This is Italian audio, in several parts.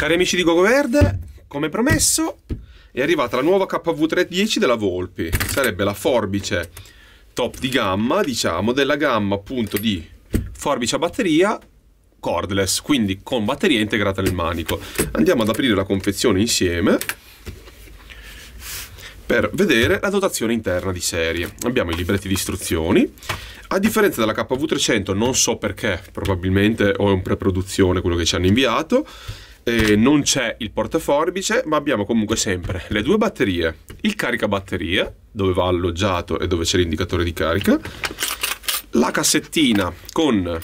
Cari amici di Gogoverde, come promesso è arrivata la nuova KV310 della Volpi. Sarebbe la forbice top di gamma, diciamo, della gamma appunto di forbice a batteria cordless, quindi con batteria integrata nel manico. Andiamo ad aprire la confezione insieme per vedere la dotazione interna di serie. Abbiamo i libretti di istruzioni. A differenza della KV300, non so perché, probabilmente o è un preproduzione quello che ci hanno inviato, non c'è il portaforbice, ma abbiamo comunque sempre le due batterie, il caricabatterie, dove va alloggiato e dove c'è l'indicatore di carica, la cassettina con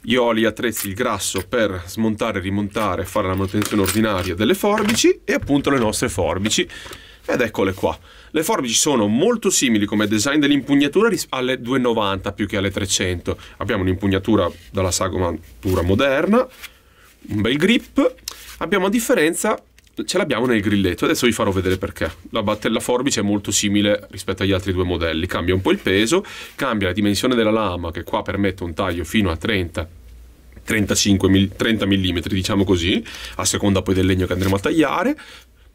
gli oli, attrezzi, il grasso per smontare, rimontare, fare la manutenzione ordinaria delle forbici e appunto le nostre forbici. Ed eccole qua. Le forbici sono molto simili come design dell'impugnatura alle 290 più che alle 300. Abbiamo un'impugnatura dalla sagomatura moderna, un bel grip. Abbiamo, a differenza, ce l'abbiamo nel grilletto. Adesso vi farò vedere perché. La forbice è molto simile rispetto agli altri due modelli. Cambia un po' il peso, cambia la dimensione della lama, che qua permette un taglio fino a 30 mm, diciamo così, a seconda poi del legno che andremo a tagliare.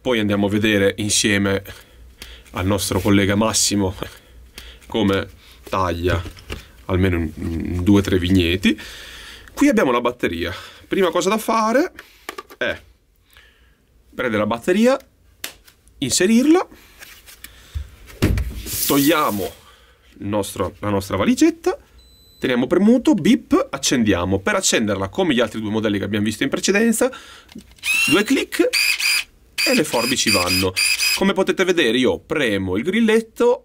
Poi andiamo a vedere insieme al nostro collega Massimo come taglia almeno in 2 o 3 vigneti. Qui abbiamo la batteria. Prima cosa da fare è prendere la batteria, inserirla, togliamo la nostra valigetta, teniamo premuto, bip, accendiamo. Per accenderla, come gli altri due modelli che abbiamo visto in precedenza, 2 clic e le forbici vanno. Come potete vedere, io premo il grilletto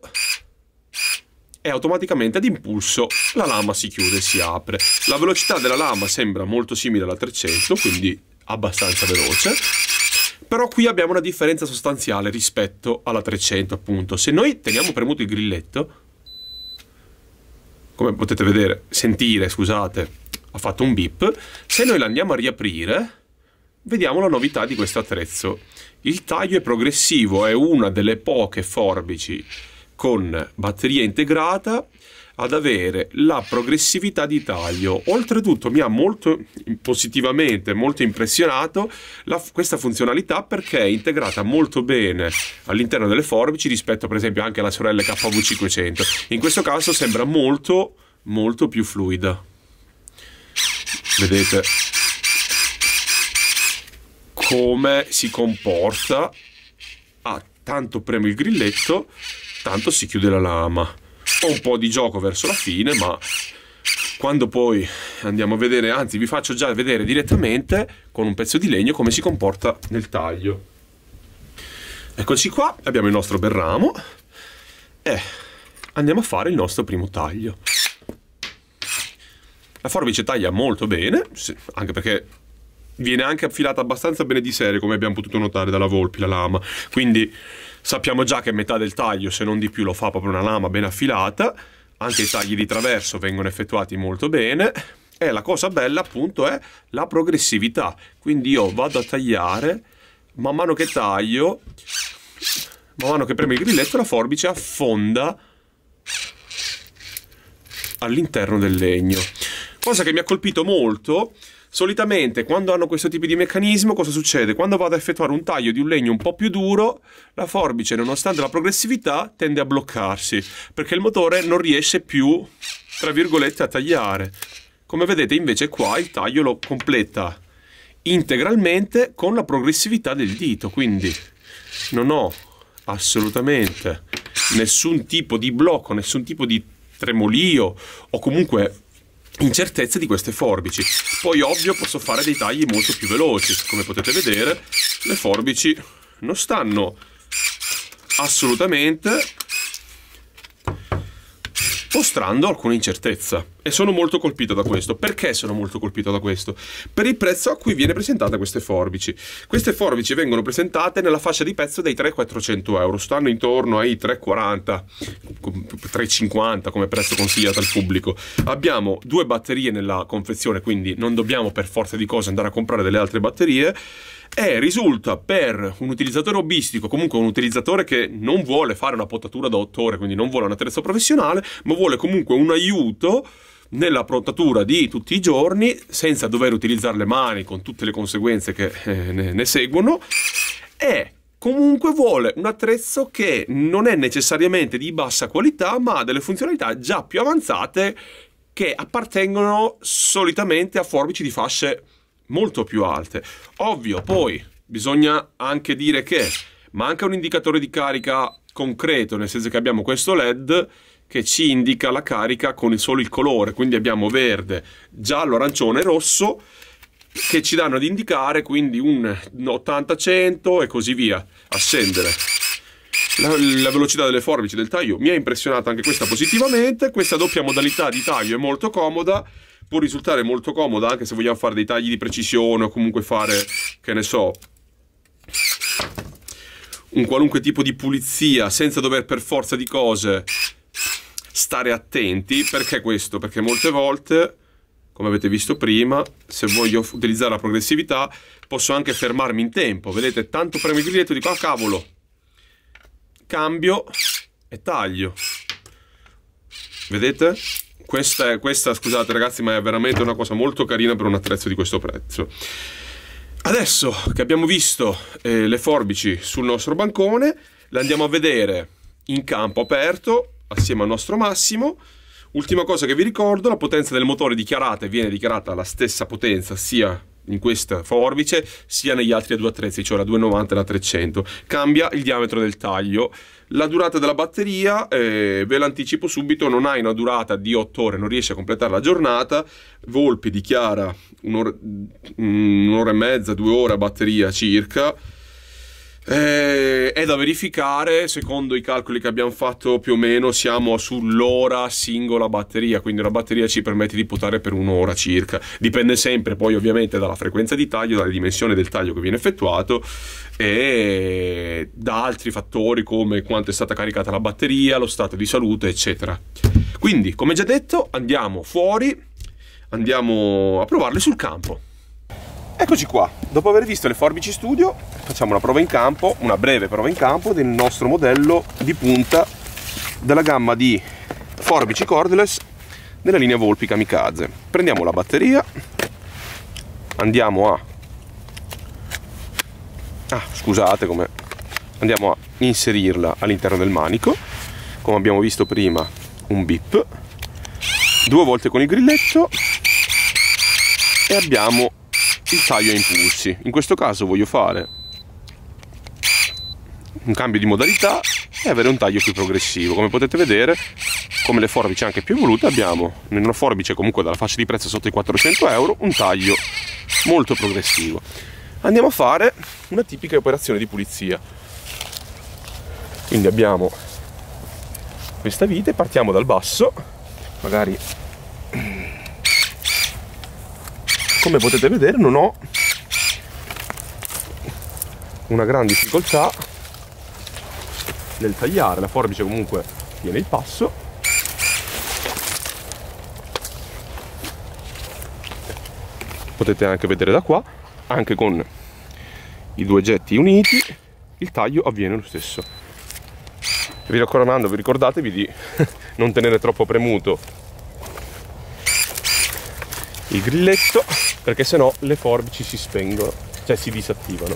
e automaticamente ad impulso la lama si chiude e si apre. La velocità della lama sembra molto simile alla 300, quindi abbastanza veloce, però qui abbiamo una differenza sostanziale rispetto alla 300, appunto. Se noi teniamo premuto il grilletto, come potete vedere, scusate, ha fatto un bip. Se noi la andiamo a riaprire, vediamo la novità di questo attrezzo. Il taglio è progressivo, è una delle poche forbici con batteria integrata ad avere la progressività di taglio. Oltretutto mi ha molto positivamente, molto impressionato questa funzionalità, perché è integrata molto bene all'interno delle forbici rispetto per esempio anche alla sorella KV500. In questo caso sembra molto molto più fluida. Vedete come si comporta. Tanto premo il grilletto, tanto si chiude la lama. Ho un po' di gioco verso la fine, ma quando poi andiamo a vedere, anzi vi faccio già vedere direttamente con un pezzo di legno come si comporta nel taglio. Eccoci qua, abbiamo il nostro bel ramo e andiamo a fare il nostro primo taglio. La forbice taglia molto bene, anche perché viene anche affilata abbastanza bene di serie, come abbiamo potuto notare dalla Volpi, la lama. Quindi sappiamo già che metà del taglio, se non di più, lo fa proprio una lama ben affilata. Anche i tagli di traverso vengono effettuati molto bene. E la cosa bella, appunto, è la progressività. Quindi io vado a tagliare, man mano che taglio, man mano che premo il grilletto, la forbice affonda all'interno del legno. Cosa che mi ha colpito molto. Solitamente quando hanno questo tipo di meccanismo, cosa succede? Quando vado a effettuare un taglio di un legno un po' più duro, la forbice, nonostante la progressività, tende a bloccarsi, perché il motore non riesce più, tra virgolette, a tagliare. Come vedete invece qua il taglio lo completa integralmente con la progressività del dito, quindi non ho assolutamente nessun tipo di blocco, nessun tipo di tremolio o comunque incertezze di queste forbici. Poi ovvio posso fare dei tagli molto più veloci. Come potete vedere, le forbici non stanno assolutamente mostrando alcuna incertezza, e sono molto colpito da questo. Perché sono molto colpito da questo? Per il prezzo a cui viene presentata queste forbici. Queste forbici vengono presentate nella fascia di prezzo dei 300-400 euro, stanno intorno ai 340, 350 come prezzo consigliato al pubblico. Abbiamo 2 batterie nella confezione, quindi non dobbiamo per forza di cose andare a comprare delle altre batterie, e risulta, per un utilizzatore hobbistico, comunque un utilizzatore che non vuole fare una potatura da 8 ore, quindi non vuole un attrezzo professionale, ma vuole comunque un aiuto nella prontatura di tutti i giorni, senza dover utilizzare le mani, con tutte le conseguenze che ne seguono, e comunque vuole un attrezzo che non è necessariamente di bassa qualità, ma ha delle funzionalità già più avanzate che appartengono solitamente a forbici di fasce molto più alte. Ovvio, poi bisogna anche dire che manca un indicatore di carica concreto, nel senso che abbiamo questo LED che ci indica la carica con solo il colore, quindi abbiamo verde, giallo, arancione e rosso che ci danno ad indicare quindi un 80-100 e così via, a scendere. La velocità delle forbici del taglio mi ha impressionato anche questa positivamente. Questa doppia modalità di taglio è molto comoda, può risultare molto comoda anche se vogliamo fare dei tagli di precisione o comunque fare, che ne so, un qualunque tipo di pulizia senza dover per forza di cose stare attenti. Perché questo? Perché molte volte, come avete visto prima, se voglio utilizzare la progressività posso anche fermarmi in tempo. Vedete, tanto premo il grilletto e dico ah cavolo, cambio e taglio. Vedete? Questa scusate ragazzi, ma è veramente una cosa molto carina per un attrezzo di questo prezzo. Adesso che abbiamo visto le forbici sul nostro bancone, le andiamo a vedere in campo aperto assieme al nostro Massimo. Ultima cosa che vi ricordo, la potenza del motore dichiarata, viene dichiarata la stessa potenza sia in questa forbice sia negli altri due attrezzi, cioè la 290 e la 300. Cambia il diametro del taglio. La durata della batteria, ve l'anticipo subito, non hai una durata di 8 ore, non riesci a completare la giornata. Volpi dichiara un'ora e mezza, 2 ore a batteria circa. È da verificare, secondo i calcoli che abbiamo fatto più o meno siamo sull'ora singola batteria, quindi una batteria ci permette di potare per 1 ora circa. Dipende sempre poi ovviamente dalla frequenza di taglio, dalle dimensioni del taglio che viene effettuato e da altri fattori come quanto è stata caricata la batteria, lo stato di salute eccetera. Quindi come già detto andiamo fuori, andiamo a provarle sul campo. Eccoci qua, dopo aver visto le forbici studio facciamo una prova in campo, una breve prova in campo del nostro modello di punta della gamma di forbici cordless nella linea Volpi Kamikaze. Prendiamo la batteria, andiamo a andiamo a inserirla all'interno del manico, come abbiamo visto prima un bip, 2 volte con il grilletto e abbiamo il taglio a impulsi. In questo caso voglio fare un cambio di modalità e avere un taglio più progressivo. Come potete vedere, come le forbici anche più evolute, abbiamo in una forbice comunque dalla fascia di prezzo sotto i 400 euro un taglio molto progressivo. Andiamo a fare una tipica operazione di pulizia, quindi abbiamo questa vite, partiamo dal basso, magari. Come potete vedere non ho una gran difficoltà nel tagliare, la forbice comunque tiene il passo. Potete anche vedere da qua, anche con i 2 getti uniti, il taglio avviene lo stesso. Vi raccomando, vi ricordatevi di non tenere troppo premuto il grilletto, perché sennò le forbici si spengono, cioè si disattivano.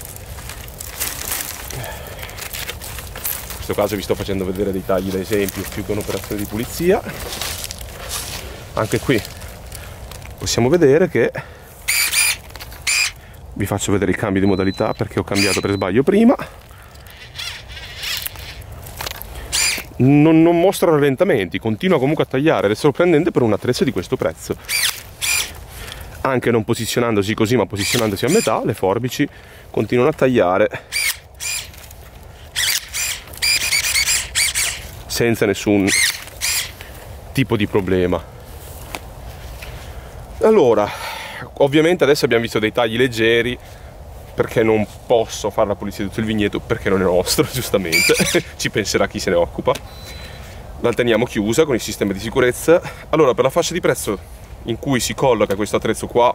In questo caso vi sto facendo vedere dei tagli da esempio più che un'operazione di pulizia. Anche qui possiamo vedere che, vi faccio vedere il cambio di modalità perché ho cambiato per sbaglio prima, non mostra rallentamenti, continua comunque a tagliare ed è sorprendente per un attrezzo di questo prezzo. Anche non posizionandosi così, ma posizionandosi a metà, le forbici continuano a tagliare senza nessun tipo di problema. Allora, ovviamente adesso abbiamo visto dei tagli leggeri perché non posso fare la pulizia di tutto il vigneto perché non è nostro, giustamente. Ci penserà chi se ne occupa. La teniamo chiusa con il sistema di sicurezza. Allora, per la fascia di prezzo in cui si colloca questo attrezzo qua,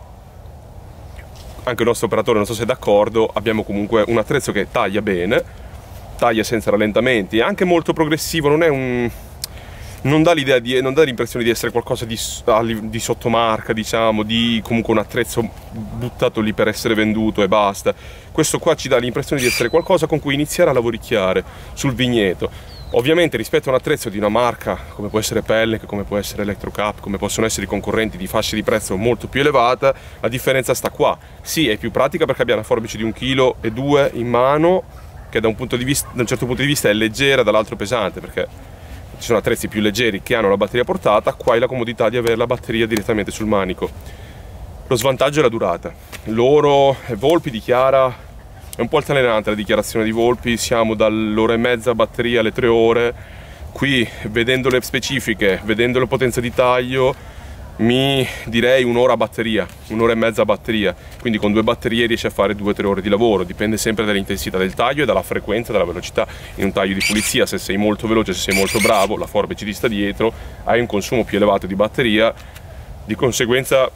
anche il nostro operatore non so se è d'accordo, abbiamo comunque un attrezzo che taglia bene, taglia senza rallentamenti, è anche molto progressivo, non è un non dà l'idea di, non dà l'impressione di essere qualcosa di sottomarca, diciamo, di comunque un attrezzo buttato lì per essere venduto e basta. Questo qua ci dà l'impressione di essere qualcosa con cui iniziare a lavoricchiare sul vigneto. Ovviamente rispetto a un attrezzo di una marca come può essere Pellenc, come può essere Electrocap, come possono essere i concorrenti di fasce di prezzo molto più elevata, la differenza sta qua. Sì, è più pratica perché abbiamo una forbice di 1,2 kg in mano, che da un, da un certo punto di vista è leggera, dall'altro pesante, perché ci sono attrezzi più leggeri che hanno la batteria portata, qua hai la comodità di avere la batteria direttamente sul manico. Lo svantaggio è la durata. L'oro, Volpi dichiara... È un po' altalenante la dichiarazione di Volpi, siamo dall'ora e mezza batteria alle 3 ore. Qui, vedendo le specifiche, vedendo la potenza di taglio, mi direi un'ora batteria, un'ora e mezza batteria. Quindi con 2 batterie riesci a fare 2 o 3 ore di lavoro, dipende sempre dall'intensità del taglio e dalla frequenza, dalla velocità. In un taglio di pulizia, se sei molto veloce, se sei molto bravo, la forbice ti sta dietro, hai un consumo più elevato di batteria, di conseguenza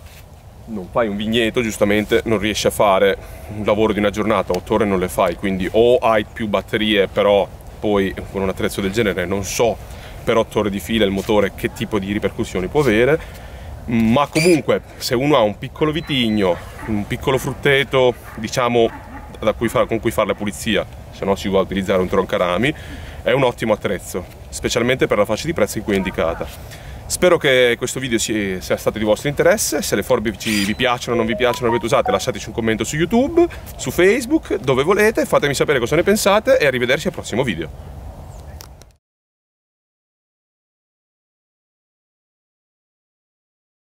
non fai un vigneto, giustamente non riesci a fare un lavoro di una giornata, 8 ore non le fai, quindi o hai più batterie, però poi con un attrezzo del genere non so per 8 ore di fila il motore che tipo di ripercussioni può avere, ma comunque se uno ha un piccolo vitigno, un piccolo frutteto, diciamo, da cui con cui fare la pulizia, se no si va a utilizzare un troncarami, è un ottimo attrezzo, specialmente per la fascia di prezzo in cui è indicata. Spero che questo video sia stato di vostro interesse. Se le forbici vi piacciono o non vi piacciono, le avete usate, lasciateci un commento su YouTube, su Facebook, dove volete, fatemi sapere cosa ne pensate e arrivederci al prossimo video.